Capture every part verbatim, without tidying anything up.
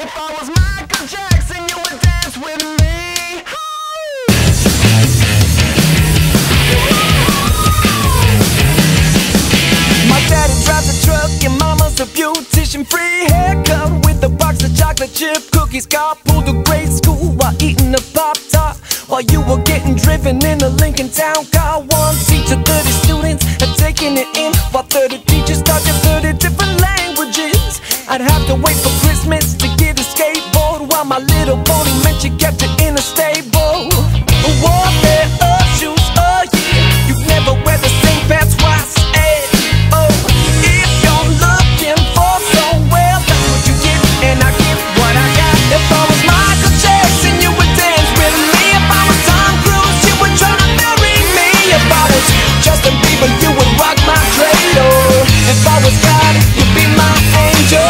If I was Michael Jackson, you would dance with me. My daddy drives a truck, your mama's a beautician. Free haircut with a box of chocolate chip cookies. Carpool to grade school while eating a Pop-Tart, while you were getting driven in a Lincoln Town Car. One teacher, thirty students are taking it in, while thirty teachers taught you thirty different languages. I'd have to wait for Christmas to get a skateboard, while my little pony meant you kept it in a stable. Warfare of shoes, oh yeah, you never wear the same pants twice. Oh, if you're looking for somewhere, that's what you get, and I get what I got. If I was Michael Jackson, you would dance with me. If I was Tom Cruise, you would try to marry me. If I was Justin Bieber, you would rock my cradle. If I was God, you'd be my angel.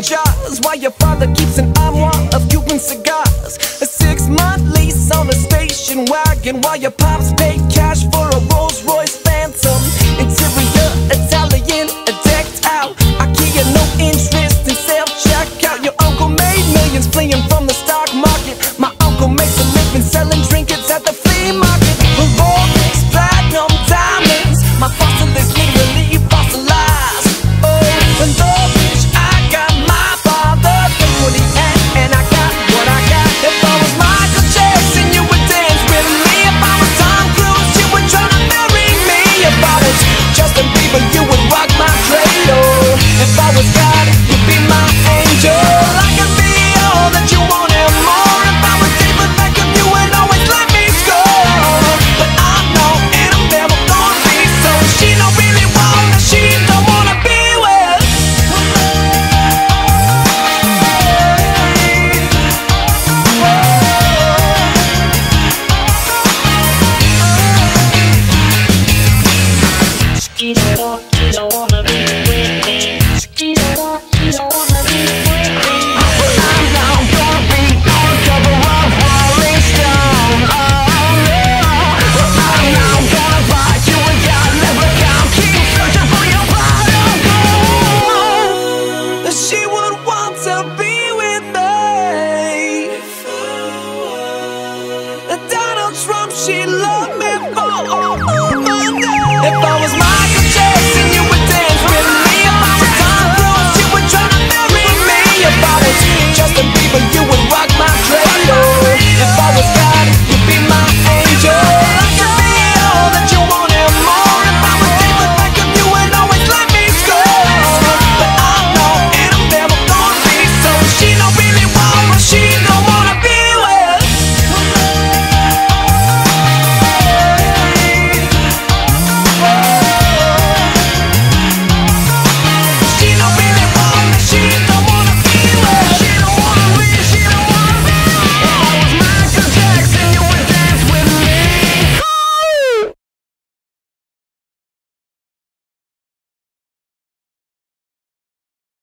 Jars, while your father keeps an armoire of Cuban cigars, a six-month lease on a station wagon, while your pops pay cash for a Rolls Royce Phantom. Interior Italian, decked out IKEA, no interest in self-checkout. Your uncle made millions fleeing from the stock market. My uncle makes a living selling trinkets at the flea market. Rolex, platinum diamonds, my fossil is literally fossilized. Oh, and the she don't, she don't wanna be with me. She don't, she don't wanna be with me. I'm not gonna be on top of a rolling stone. Oh no, I'm not gonna fight you and God never come. Keep searching for your bottom goal. She would want to be with me. Donald Trump, she